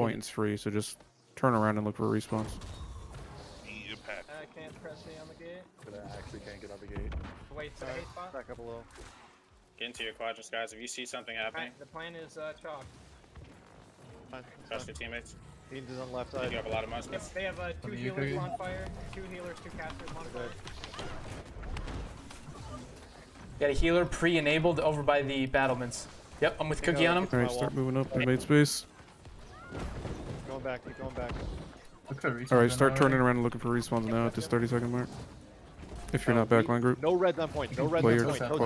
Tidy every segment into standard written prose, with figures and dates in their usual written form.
point's free, so just turn around and look for a response. I can't press A on the gate. But I actually can't get on the gate. Wait, sorry. Back up a little. Get into your quadrants, guys. If you see something happening. Right, the plan is chalk. Trust your teammates. He is on left side. You have a lot of muskets. Yep, they have two healers on fire, two healers, two casters on fire. Got a healer pre-enabled over by the battlements. Yep, I'm with Cookie on him. Alright, start moving up and made space. Going back, keep going back. Alright, start turning around and looking for respawns now at this 30-second mark. If you're not backline group. No reds on point, no reds on point. No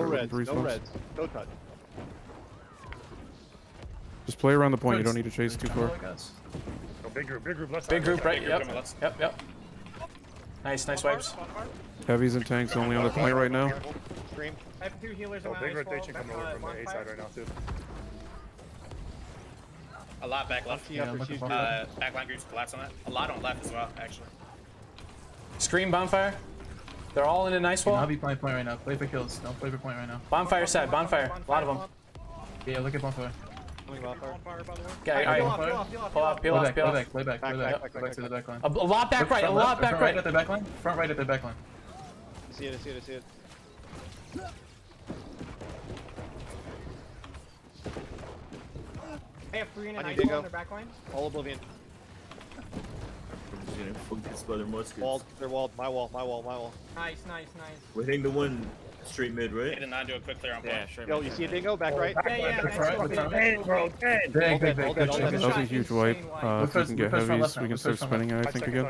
reds, no reds. No touch. Just play around the point, you don't need to chase too far. Big group left side. Big group right, yep. Nice, nice wipes. Heavies and tanks only on the point right now. I have two healers on my big rotation coming over from the A side right now too. A lot back left. Yeah, backline groups collapse on that. A lot on left as well, actually. Scream bonfire. They're all in a nice wall. I'll be playing point right now. Play for kills. Don't play for point right now. Bonfire side. Bonfire. A lot of them. Yeah, look at bonfire. Yeah, alright. Pull off. Peel off. Peel off. Play back. Play back. Back to the backline. A lot back right. A lot back right. Front right at the backline. Front right at the backline. See it. See it. See it. I have three and a nice on their back line. All oblivion. Walled, they're walled. My wall, my wall, my wall. Nice, nice, nice. We're hitting the one straight mid, right? They did not do a quick clear on point. Yeah, yo, you see a dingo back right? Yeah, yeah. That was a huge wipe. If we can get heavies, we can start spinning it, I think, again.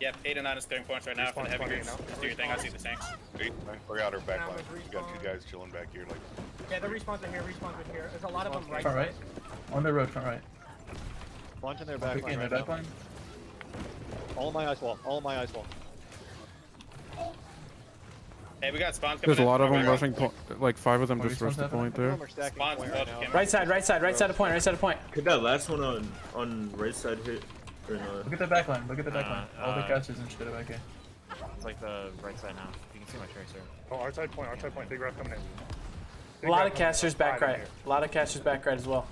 Yep, 8 and 9 is clearing points right now for the heavy groups. Just do your thing, I see the tanks. We're out our back line. We got two guys chilling back here. Like. Yeah, the respawns are here, respawns are here. There's a lot of them right. Front right. On the road, front right. Launching their back line right now. All my ice wall, all my ice wall. Hey, we got spawns coming in. There's a lot of them rushing, like 5 of them just rushed the point there. Right side, right side, right side of point, right side of point. Could that last one on right side hit? Look at the back line, look at the back line. All the catches and shit are back here. It's like the right side now. You can see my tracer. Oh, our side point, big rock coming in. Big a lot of casters back right. A lot of casters back right as well.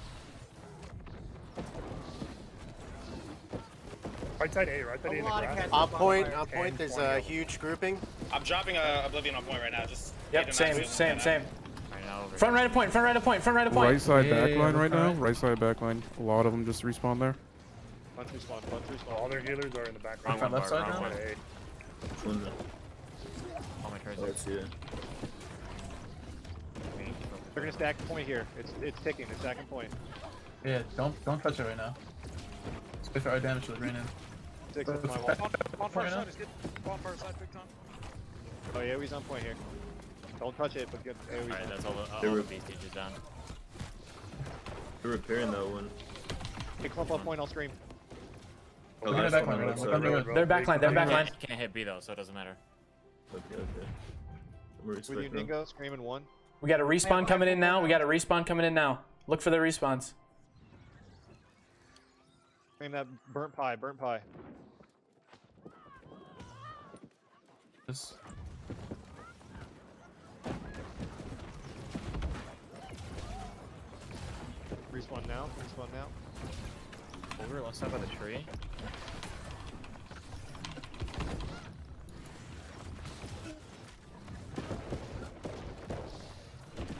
Right side A, right side A in the ground. On point, there's a huge grouping. I'm dropping Oblivion on point right now. Just yep, same. Front right of point, front right of point, front right of point. Right side back line right now, right side back line. A lot of them just respawn there. One, two, spawn, one, two, spawn. All their healers are in the background. On left side now? Oh my crazy. Let's see it. They're gonna stack point here. It's ticking, they're stacking point. Yeah, don't touch it right now. Let's wait for our damage to it right now. Six is my wall. Bonfire side is good. Bonfire side, big time. Oh, yeah, he's on point here. Don't touch it, but good. Alright, that's all the these stages down. They're repairing that one. Okay, clump up point, I'll scream. Oh, they're backline, they're backline. Can't hit B though, so it doesn't matter. Okay. With you, Dingo, screaming one. We got a respawn coming in now. We got a respawn coming in now. Look for the respawns. Scream that burnt pie, burnt pie. This. Respawn now, respawn now. Over left side by the tree.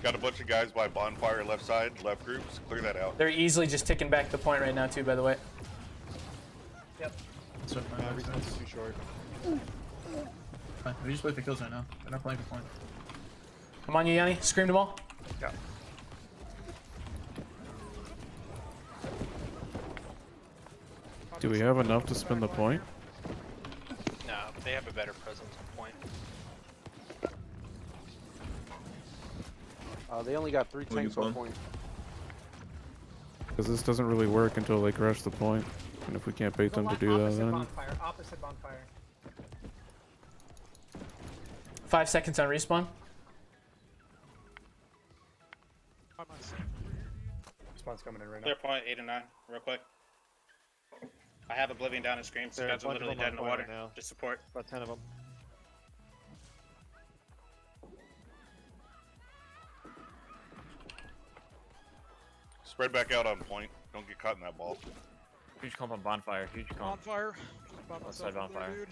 Got a bunch of guys by bonfire left side, left groups. Clear that out. They're easily just ticking back the point right now too, by the way. Yep. So everything's too short. Fine. We just play for kills right now. They're not playing for point. Come on, Yanni. Scream them all. Yeah. Do we have enough to spin the point? No, but they have a better presence at point. They only got 3 tanks on point. Because this doesn't really work until they crash the point. And if we can't bait them to do that, then... Bonfire, opposite bonfire. 5 seconds on respawn. Respawn's coming in right now. Clear point, 8 and 9, real quick. I have Oblivion down and Scream, so guys are literally dead in the water. Now. Just support. About 10 of them. Spread back out on point. Don't get caught in that ball. Huge comp on bonfire. Huge comp. Bonfire. Left side bonfire. There,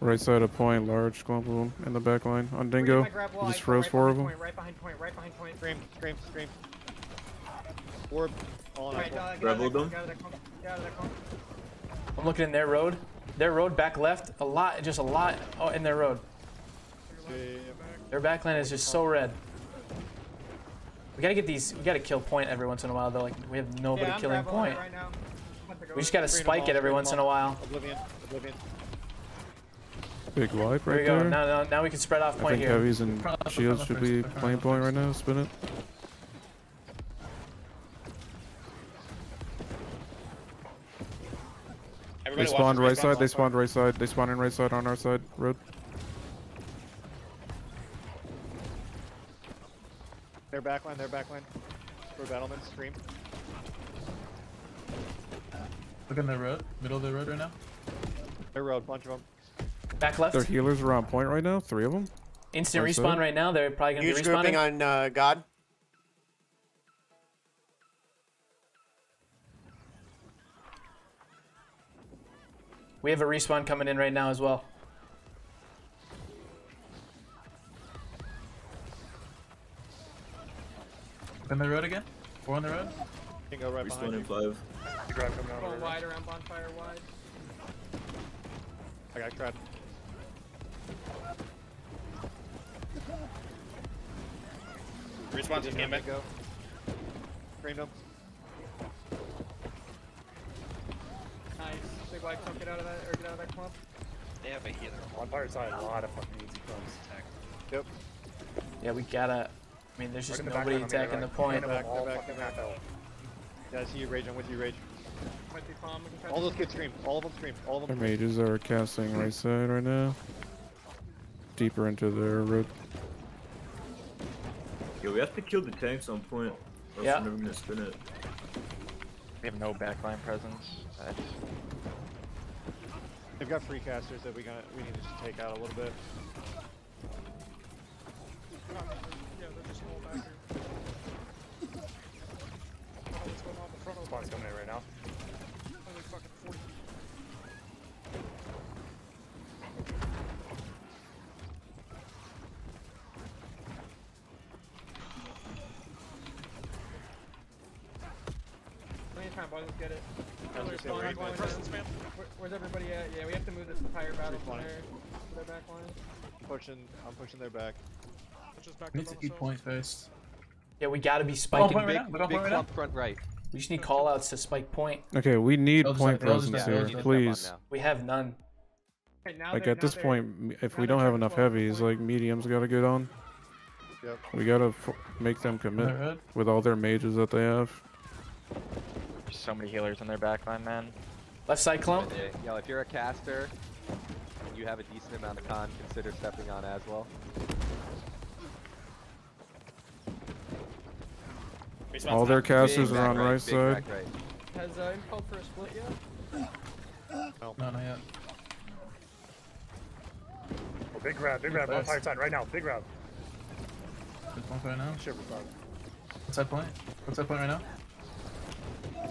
right side of point. Large clump of them in the back line. On Dingo. He just froze four of them. Right behind point. Right behind point. Scream. Scream. Scream. Orb. All right, Rebel them. I'm looking in their road. Their road back left. A lot. Just a lot. Oh, in their road. Their backline is just so red. We gotta get these. We gotta kill point every once in a while. Though, like we have nobody killing point. Right now. We just gotta spike it every once in a while. Oblivion. Oblivion. Big wipe right there. There we go. Now we can spread off point here. I think heavies and shields should be playing point right now. Spin it. They spawned right side. They spawned right side. They spawned in right side on our side road. Their backline, for battlement, scream. Look in their road, middle of the road right now. Their road, bunch of them. Back left. Their healers are on point right now, three of them. Instant right respawn side. Right now, they're probably gonna be respawning. Grouping on God. We have a respawn coming in right now as well. On the road again? Four on the road? Dingo right behind you. Five. Going wide around bonfire wide. I got cracked. Respawn just came back. Framed him. Nice. Big white clump, get out of that, or get out of that clump. They have a healer. Bonfire's on a lot of fucking easy clumps to attack. Yep. Yeah, we gotta... I mean, there's just nobody attacking the point. Yeah, I see you, Rage. I'm with you, Rage. All those kids scream. All of them scream. All of them. Their mages are casting right side right now. Deeper into their road. Yo, we have to kill the tanks on point. Or else we're never gonna spin it. We have no backline presence. They've got free casters that we need to just take out a little bit. Spawn's coming in right now. Plenty of time, boys. Let's get it. Where's everybody at? Yeah, we have to move this entire battle from their back line. I'm pushing their back. We need to keep point first. Yeah, we gotta be spiking big clump front right. We just need callouts to spike point. Okay, we need point presence here, please. We have none. Like at this point, if we don't have enough heavies, like mediums gotta get on. Yep. We gotta make them commit with all their mages that they have. There's so many healers on their backline, man. Left side clump. Yo, if you're a caster and you have a decent amount of con, consider stepping on as well. All their casters are on right side. Has Impulse for a split yet? No, not yet. Oh, big grab, bonfire side right now, big grab. Good bonfire right now? Sure, we're fine. What's that point? What's that point right now?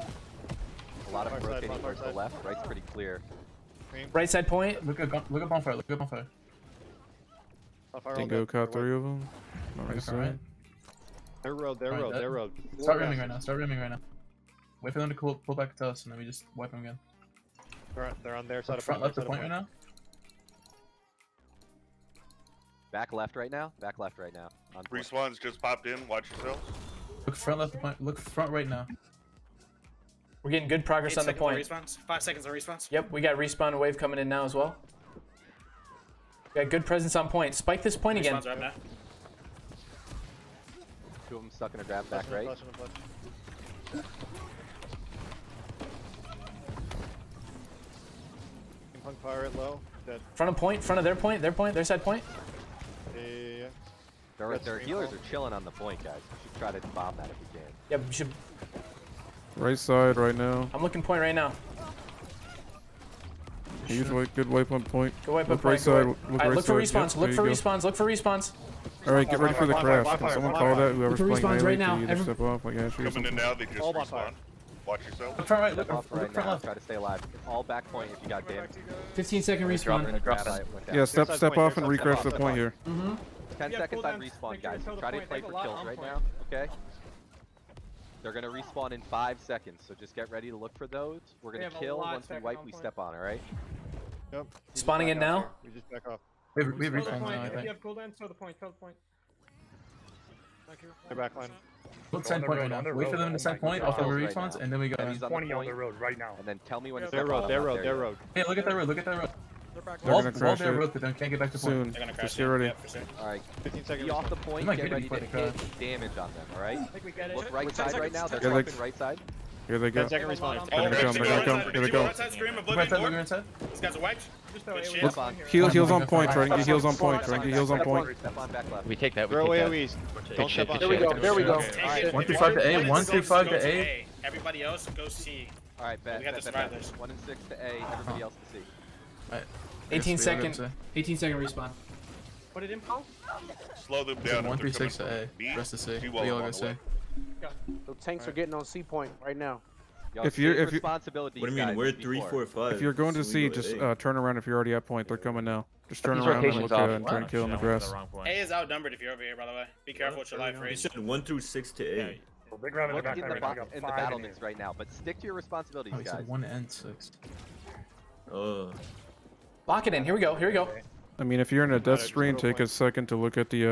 A lot of rotating towards the left, right's pretty clear. Right side point? Look at bonfire, look at bonfire. Dingo caught three of them. Right side. Their road. Start rimming right now, Wait for them to pull back to us and then we just wipe them again. They're on their side of front left of point right now. Back left right now? Respawn's just popped in, watch yourself. Look front left of point, look front right now. We're getting good progress on the point. 5 seconds of respawn. Yep, we got respawn wave coming in now as well. We got good presence on point. Spike this point again. Two of them stuck in a grab back, right? Punk pirate low. Dead. Front of point, front of their side point. Yeah. Their healers are chilling on the point, guys. We should try to bomb that if we can. Yep, we should. Right side right now. I'm looking point right now. Good wipe on point. Look right side. Look for respawns. Look for respawns. Alright, get ready for the crash. Can someone call that? Whoever's playing melee can either step off like Asher or something. Coming in now, they just respawn. Watch yourself. Look front right, look front left. Try to stay alive. All back point if you got damage. 15-second respawn. Yeah, step off and recrash the point here. 10 seconds on respawn, guys. Try to play for kills right now, okay? They're gonna respawn in 5 seconds, so just get ready to look for those. We're gonna kill, once we wipe, we step on, alright? Yep. Spawning in now? We just back off. We have recon now, I think. If you have cooldown, throw the point, throw the point. They're backline. Let's send point right now. Wait for them to send point, I'll throw the respawns, and then we go 20 on the road right now. And then tell me when to step on. Their road. Hey, look at that road, look at that road. They're gonna crash their road, but they can't get back to point. Soon. They're gonna crash it. Alright, 15 seconds. Be off the point, get ready to take damage on them, alright? Look right side right now, they're jumping right side. Here they go. They're gonna come, they're gonna go. These guys are wiped. Heals on point, Frankie, heals on point, Frankie, heals on point. We take that, we take that. Don't step on. There we go, there we go. 135 to A, 135 to A. Everybody else go C. Alright, bet, bet, bet. 1 and 6 to A, everybody else to C. Alright. 18 second respawn. Put it in, Paul? Slow them down. 136 to A, rest to C. We all go C. The tanks are getting on C point right now. If responsibility. What do you mean? We're 3, 4, 5. If you're going to C, just turn around. If you're already at point, they're coming now. Just turn around and look and try and kill in the grass. A is outnumbered if you're over here, by the way. Be careful with your life rate. You said 1 through 6 to A. Yeah. Well, big round in the box in the battle mix right now, but stick to your responsibilities, guys. I said 1 and 6. Lock it in. Here we go. Here we go. I mean, if you're in a death screen, take a second to look at the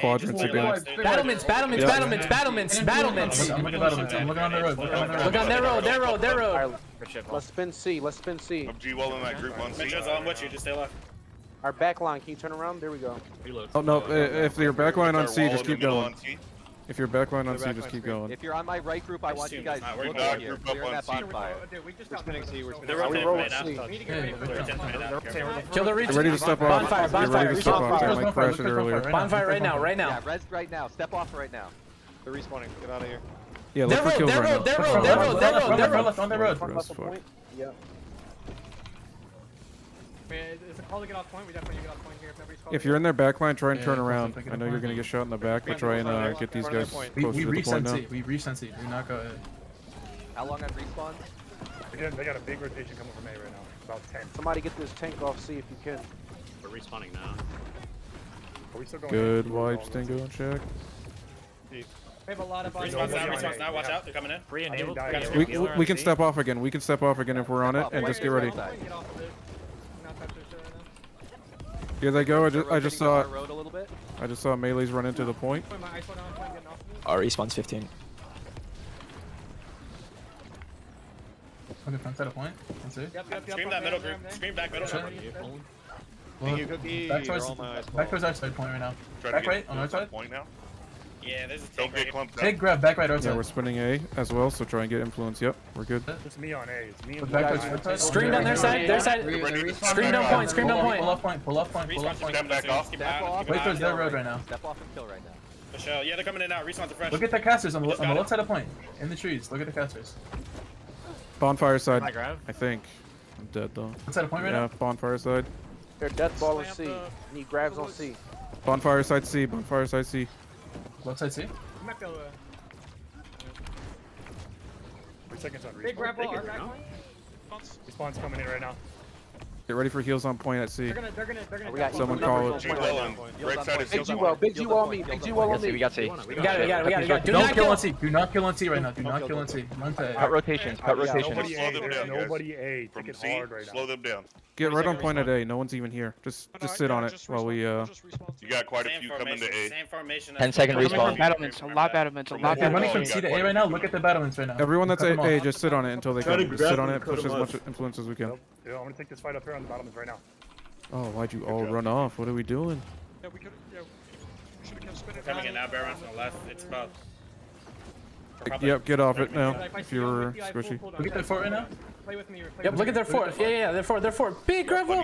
quadrants again. Battlements. I'm looking on the road. Look on their road, their road, their road. Let's spin C, let's spin C. I'm G well in that group 1 C. Mitchell's on with you, just stay left. Our back line, can you turn around? There we go. Oh, no, if your back line on C, just keep going. If your back line on C, just keep going. If you're on my right group, I want you guys to look at here. Clear that bonfire. We're spinning C. Kill the region. You're ready to step off. Bonfire. Bonfire right now, right now. Yeah, res right now. Step off right now. They're respawning. Get out of here. Yeah, look for kills right now. They're on their road. Yeah. It's a call to get off point. We definitely get off point here. If you're in their back line, try and turn around. I know you're going to get shot in the back, but try and get these guys closer to the point now. We resense it. We're not going to... How long on respawn? They got a big rotation coming from A right now. About 10. Somebody get this tank off C if you can. We're respawning now. Are we still going? Good wipes, Dingo and Shaq. We have a lot of bodies. Response now, watch out, they're coming in. Free enabled. We can step off again. We can step off again if we're on it, and just get ready. Here they go. I just saw melees run into the point. Our respawn's 15. Okay, front side of point. Yep. Scream that middle group. Scream back middle group. Back towards our side point right now. Back right on our side. Point now. Yeah, there's a tank. Don't get clumped up. Take grab back right outside. Yeah, we're spinning A as well, so try and get influence. Yep, we're good. It's me on A. It's me on A. Scream down their side. Their side. Scream down point. Scream down point. Pull up point. Step back off. Wait towards their road right now. Step off and kill right now. Michelle, yeah, they're coming in now. Respawn to fresh. Look at the casters on the left side of point. In the trees. Look at the casters. Bonfire side. I think. I'm dead though. Left side of point right now. Yeah, bonfire side. Their death ball is C. And he grabs on C. Bonfire side C. Bonfire side C. Left side C? Big grab ball, our back line. Respawn's coming in right now. Get ready for heals on point at C. They're gonna someone call it. Big G well on me. We got C. We got it. Do not kill on C right now. Do not kill on C. Cut rotations. Nobody A. Take it hard right now. Slow them down. Get right on point at A. No one's even here. Just sit on it while we You got quite a few coming to A. 10 second respawn. A lot of battlements. They're running from C to A right now. Look at the battlements right now. Everyone that's at A, just sit on it until they come. Just sit on it. Push as much influence as we can. Yeah, I'm gonna take this fight up here on the bottom right now. Oh, why'd you all run off? What are we doing? Yeah, we could have. We should have kept spinning. Coming in now, bear runs on the left. It's about. Yep, get off it now. If you're squishy. Look at their fort right now. Play with me. Yep, look at their fort. Yeah, their fort. Their fort. Big gravel.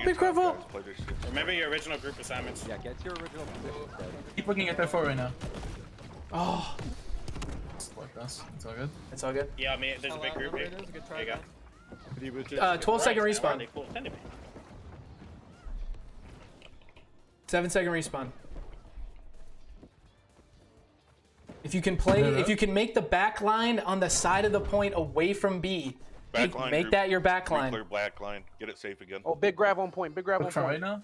Remember your original group assignments. Yeah, get your original position. Keep looking at their fort right now. Oh. It's all good. It's all good. Yeah, I mean, there's a big group here. There you go. 12-second respawn. 7-second respawn. If you can play, if you can make the back line on the side of the point away from B, make that your back line. Clear black line. Get it safe again. Oh, big grab on point. Big grab on point. Now.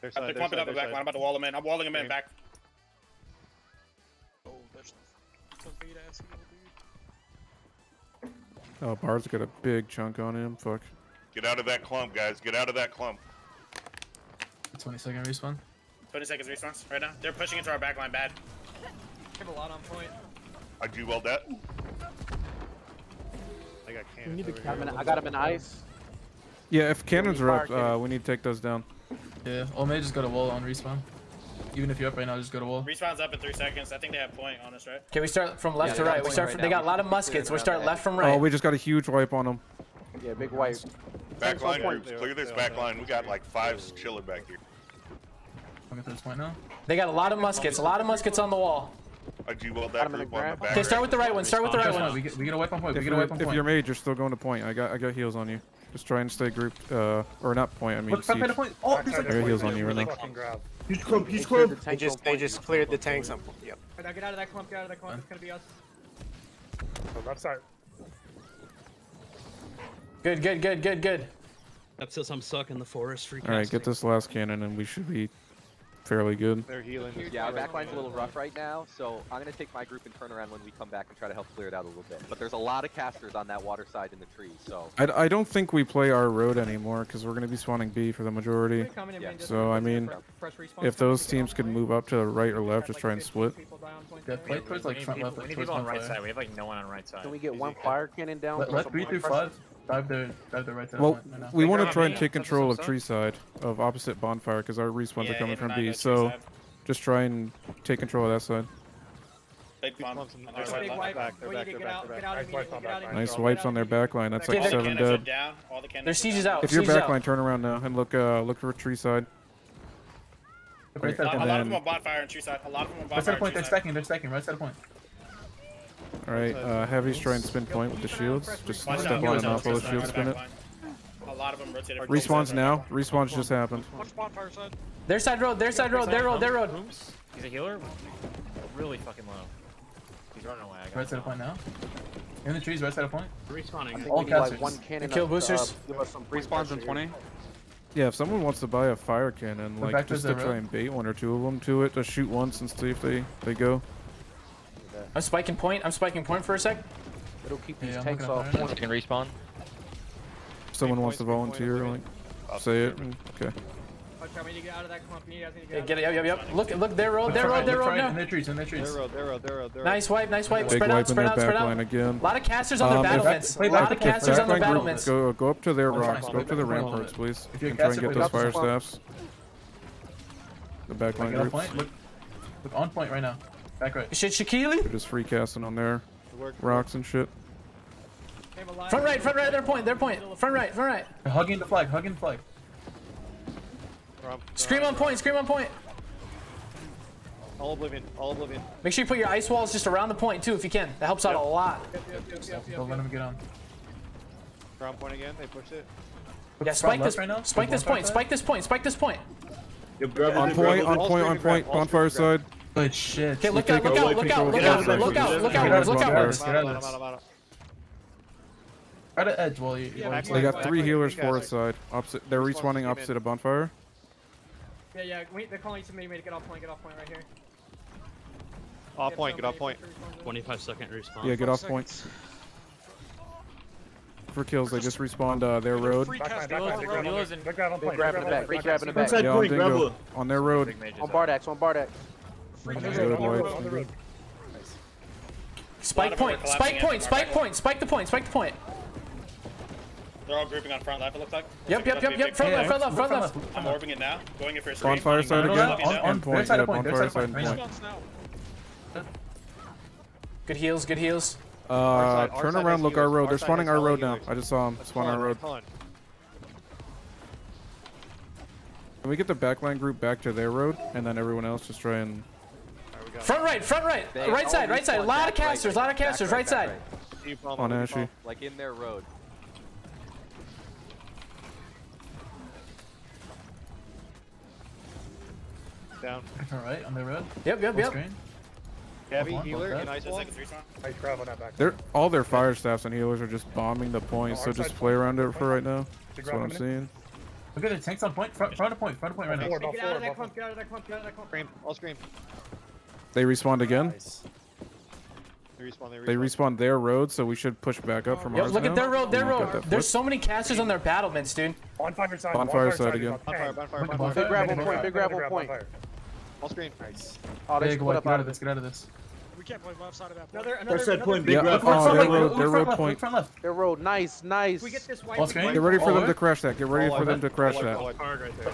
They're side, they're side, up the back line. I'm about to wall him in. I'm walling him in back. Oh, that's a big ass dude. Oh, Bard's got a big chunk on him. Fuck. Get out of that clump, guys. Get out of that clump. 20-second respawn. 20 seconds response right now. They're pushing into our back line bad. I have a lot on point. I do well that. I got cannons. I got him in ice. Yeah, if cannons are up, we need to take those down. Yeah, or maybe just go to wall on respawn. Even if you're up right now, just go to wall. Respawn's up in 3 seconds. I think they have point on us, right? Okay, we start from left to right. We start. From, they got a lot of muskets. We start left from right. Oh, we just got a huge wipe on them. Yeah, big wipe. Back line groups. Clear this back line. We got like 5 chiller back here. Look at this point now. They got a lot of muskets. A lot of muskets on the wall. I do well that group on the back. Okay, start with the right one. Start with the right one. We get a wipe on point. We get a wipe on point. If you're mage, you're still going to point. I got heals on you. Just try and stay grouped, or not point, I mean siege. Point. Oh, there's like heals on you right now. Huge clump, huge clump. They just cleared the tanks up. Yep. Right now, get out of that clump, get out of that clump. It's gonna be us. Oh, left side. Good, good, good, good, good. That says I'm stuck in the forest. Alright, get this last cannon and we should be fairly good. They're healing. Yeah, our backline's a little rough right now, so I'm gonna take my group and turn around when we come back and try to help clear it out a little bit. But there's a lot of casters on that water side in the trees, so... I don't think we play our road anymore, because we're gonna be spawning B for the majority. Yeah. So, I mean, if those teams could move up to the right or left, just try and split. Yeah, play towards, like, front left. We need people on right side. We have, like, no one on right side. Can we get one fire cannon down? Left 3 through 5. Dive the right side. Well, we want to try and take control of tree side, of opposite bonfire, because our respawns are coming from B. So, just try and take control of that side. Nice wipes on their backline. That's like 7 dead. Their siege is out. If you're backline, turn around now and look for tree side. Right side. A lot of them on bonfire and tree side. A lot of them on bonfire. Right side of point. They're stacking. Right side of point. Alright, heavies try and spin point with the shields. Just step on and off while the shields spin it. Respawns now. Respawns just happened. Their side road, their side road, their road, their road. He's a healer? Really fucking low. He's running away. Right side of point now. In the trees, right side of point. Respawning. All casters. Kill boosters. Respawns in 20. Yeah, if someone wants to buy a fire cannon, like, just to try and bait one or two of them to it, just shoot once and see if they go. I'm spiking point for a sec. It'll keep these tanks off. Someone can respawn. Someone wants to volunteer, like, say it. Okay. We need to get out of that clump. Get it. Yep. Look, their road now. Their road. Nice wipe. Spread out. Again. A lot of casters on their battlements. Go up to their rocks. Go up to the ramparts, please. And try and get those fire staffs. The backline groups. Look on point right now. Back right. Shit, Shaquille? They're just free casting on their rocks and shit. Front right, their point. Front right. They're hugging the flag, Scream on point. All oblivion. Make sure you put your ice walls just around the point too if you can. That helps out a lot. Yep. Don't let them get on. Ground point again, they pushed it. Yeah, spike this point. On point, bonfire side. Good shit. Okay, look out, Right at edge, while you... They got 3 healers for a side. They're respawning opposite of bonfire. Yeah, they're calling somebody to get off point right here. Off point. 25-second respawn. Yeah, get off point. For kills, they just respawned their road. They're grabbing the back. On their road. On Bardax. Spike the point. They're all grouping on front left, it looks like. Yep. Front left. I'm orbing it now. Going in for a screen. Bonfire side again. On point. Good heals. Turn around, look our road. They're spawning our road now. I just saw them spawn our road. Can we get the backline group back to their road, and then everyone else just try and... Front right side. A lot of casters, right side. On Ashy. Like in their road. Down. Alright, on the road. Yep. Gabby, healer, and ice wall. They're, all their fire staffs and healers are just bombing the point, so just play around it for right now. That's what I'm seeing. Look at the tanks on point, front of point right now. Get out of that clump, get out of that clump. Scream, I'll scream. They respawned again. Nice. They respawn their road, so we should push back up from ours. Look at their road. There's so many casters on their battlements, dude. Bonfire side again. Bonfire. Big gravel point. All screen. Nice. Oh, they split up. Get out of this. We can't play left side of that. Another side point. Big gravel. Oh, their road point. Their road. Nice. We get this white. Get ready for them to crash that. Get ready for them to crash that.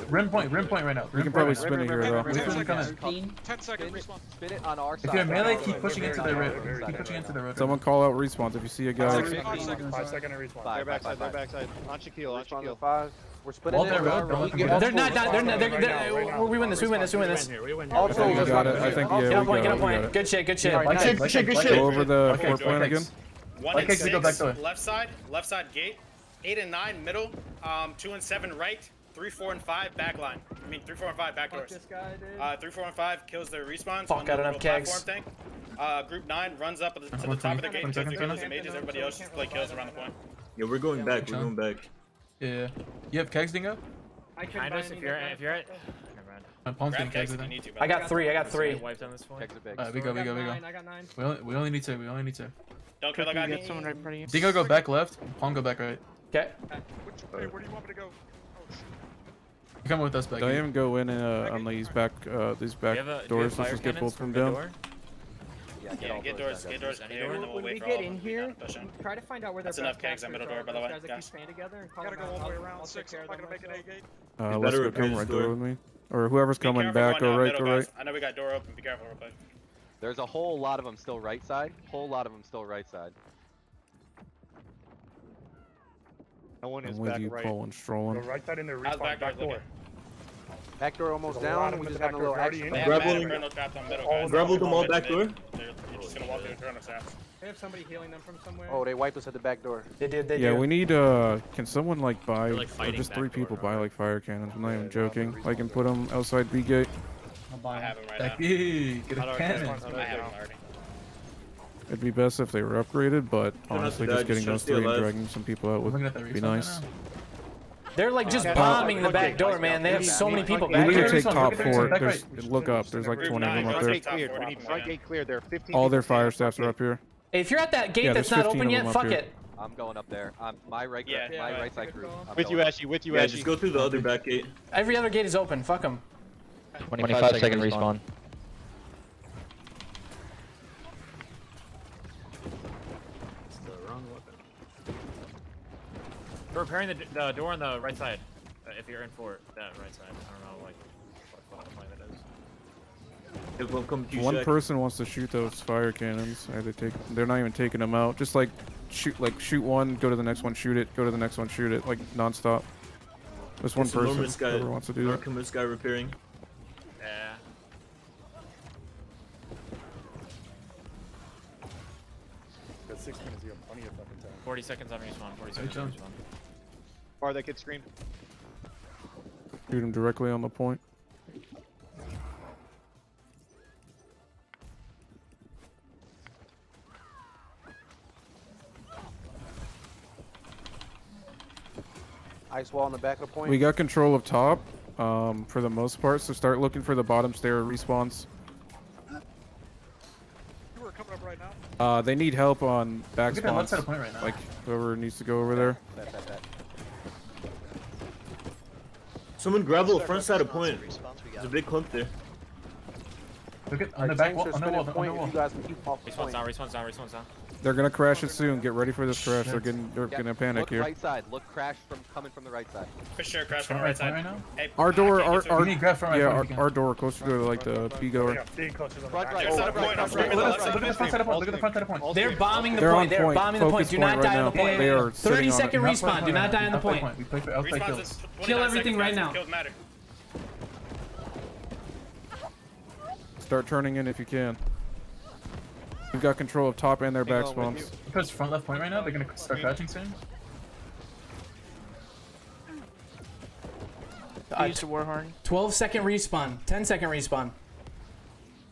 Rim point right now. We can probably spin it here though. 10 seconds. Respawn. Spin it on our side. If you're melee, keep pushing into their road. Keep pushing into their road. Someone call out respawns if you see a guy. 5 seconds to respawn. Their backside. On Shaquille. We're splitting it. They're not. We win this. Also, we got it. I think we got it. Good shit. Good shit. Go over the 4 point again. 1 and 6. Left side gate. 8 and 9 middle. 2 and 7 right. 3, 4, and 5 back line. I mean 3, 4, and 5 back doors. 3, 4, and 5 kills their respawns. Fuck, got enough kegs. Group 9 runs up to the top of the gate. Takes the guns and mages. Everybody else just play kills around the point. Yeah, we're going back. Yeah. You have kegs, Dingo? If you're at... Never mind. I got three. We go. We only need two. Don't kill the guy. Someone right in front of you. Dingo go back left. Palm go back right. Okay. Hey, where do you want me to go? Oh, shit. Come with us back. Don't even go in on these back doors. Let's just get both from down. Yeah, get doors here, and then we'll wait for all of them to be down and push in. Try to find out where that's enough kegs on middle door, by the way. Guys, gotta go all the way around 6, I'm not gonna make it 8 gate. Let's go come right door with me. Or whoever's coming back, go right. I know we got door open, be careful real quick. There's a whole lot of them still right side. No one is back right. I'm with you, Cole and strolling. Go right side in their respawn, back door. Back door almost down, we just got a little action. Gravel them all back door. You're just gonna walk through and turn us out. They have somebody healing them from somewhere. Oh, they wiped us at the back door. They did. Yeah, we need, can someone like buy, or just 3 people buy like fire cannons, I'm not even joking. I can put them outside B gate. I'll buy them right now. Get a cannon. It'd be best if they were upgraded, but honestly just getting those 3 and dragging some people out would be nice. They're like just bombing the back door, man. They have so many people back here. We need to take top 4. Look up. There's like 20 of them up there. All their fire staffs are up here. Hey, if you're at that gate that's not open yet, fuck it. I'm going up there. My right side group. With you, Ashy. Just go through the other back gate. Every other gate is open. Fuck them. 25 second respawn. We're repairing the door on the right side. If you're in for that right side, I don't know what plan it is. One person wants to shoot those fire cannons. They're not even taking them out. Just like shoot one, go to the next one, shoot it, go to the next one, shoot it, like nonstop. Just one person whoever wants to do that. This guy repairing. Yeah. Got 6 minutes. You have plenty of fucking time. 40 seconds on respawn. 40 seconds on respawn. That kid scream. Shoot him directly on the point. Ice wall on the back of point. We got control of top for the most part, so start looking for the bottom stair respawns. You are coming up right now. They need help on back spawns. Right now. Like whoever needs to go over there. That. Someone gravel the front side of point. There's a big clump there. Look at on the back wall. On the wall. Respawn's down. They're gonna crash it soon. Get ready for this crash. They're gonna panic here. Right side. Look, crash coming from the right side. For sure, crash from the right side. Hey, our door. Our door closer to like the B goer. Look at the front side of point. They're bombing the point. They're bombing the point. Do not die on the point. 30-second respawn. Do not die on the point. Kill everything right now. Start turning in if you can. We've got control of top and their back spawns. Because front left point right now, they're gonna start crouching soon. I used a Warhorn. 12-second respawn. 10-second respawn.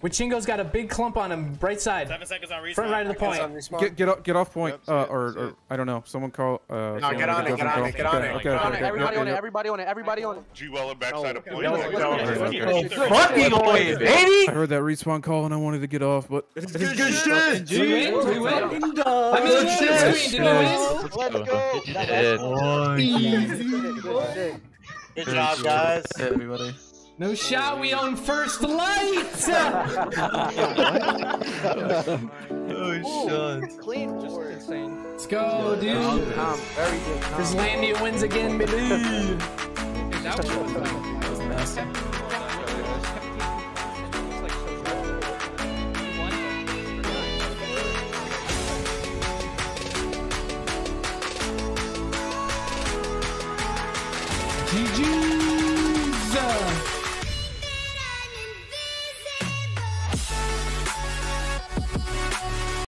Wichingo's got a big clump on him, right side. 7 seconds on respawn. Front right of the point. Get off point. Yep, or I don't know. Someone call. No, get on it. Everybody on it. G-Weller backside of point. Fucking boy, baby. I heard that respawn call and I wanted to get off, but this is good shit. Let's go. Good job, guys. Everybody. No shot, we own first light! Oh, shit. Clean, just insane. Let's go, dude. Very good. Islandia wins again, baby. That was nasty. GG!